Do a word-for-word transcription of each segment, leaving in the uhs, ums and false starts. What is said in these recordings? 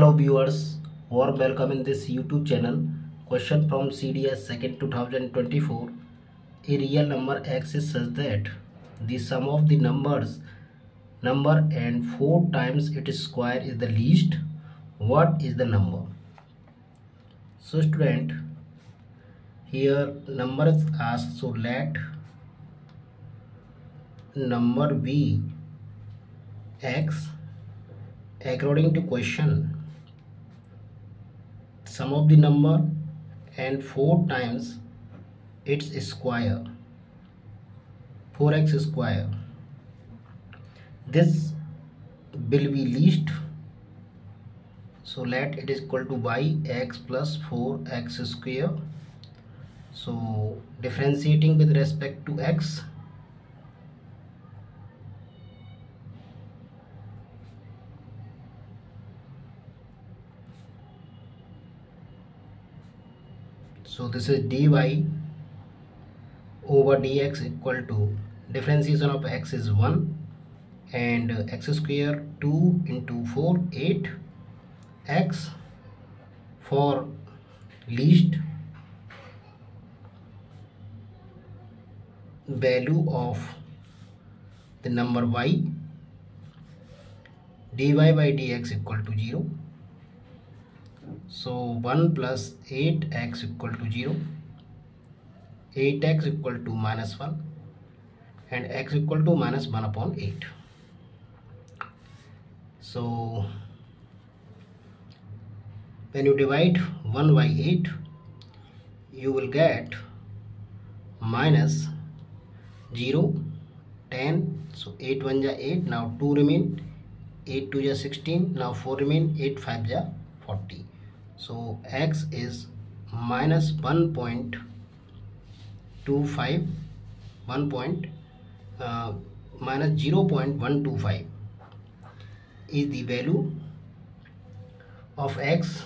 Hello viewers, warm welcome in this YouTube channel. Question from C D S second two thousand twenty-four. A real number X is such that the sum of the numbers number and four times its square is the least. What is the number? So student, here number is asked, so let number be X according to question. Sum of the number and four times its square, four x square. This will be least, so let it is equal to y x plus four x square. So differentiating with respect to x, so this is dy over dx equal to differentiation of x is one and x square two into four eight x for least value of the number y. Dy by dx equal to zero. So one plus eight x equal to zero, eight x equal to minus one and x equal to minus one upon eight. So when you divide one by eight, you will get minus zero, ten, so eight one ja eight, now two remain, eight two ja sixteen, now four remain, eight five ja forty. So x is minus one point two five, one point, uh, minus zero point one two five is the value of x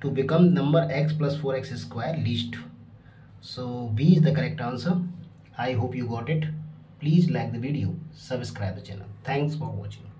to become number x plus four x square least. So B is the correct answer. I hope you got it. Please like the video, subscribe the channel. Thanks for watching.